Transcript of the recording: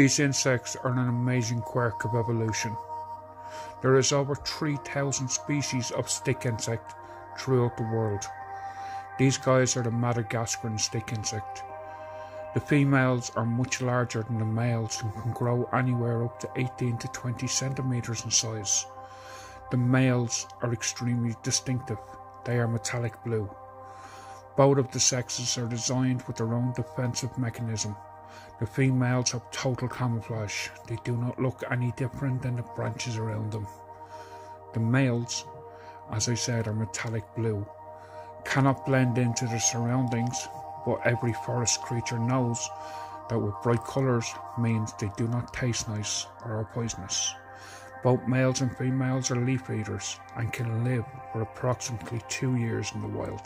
These insects are an amazing quirk of evolution. There is over 3,000 species of stick insect throughout the world. These guys are the Madagascan stick insect. The females are much larger than the males and can grow anywhere up to 18 to 20 centimeters in size. The males are extremely distinctive. They are metallic blue. Both of the sexes are designed with their own defensive mechanism. The females have total camouflage. They do not look any different than the branches around them. The males, as I said, are metallic blue. Cannot blend into their surroundings, but every forest creature knows that with bright colours means they do not taste nice or are poisonous. Both males and females are leaf eaters and can live for approximately 2 years in the wild.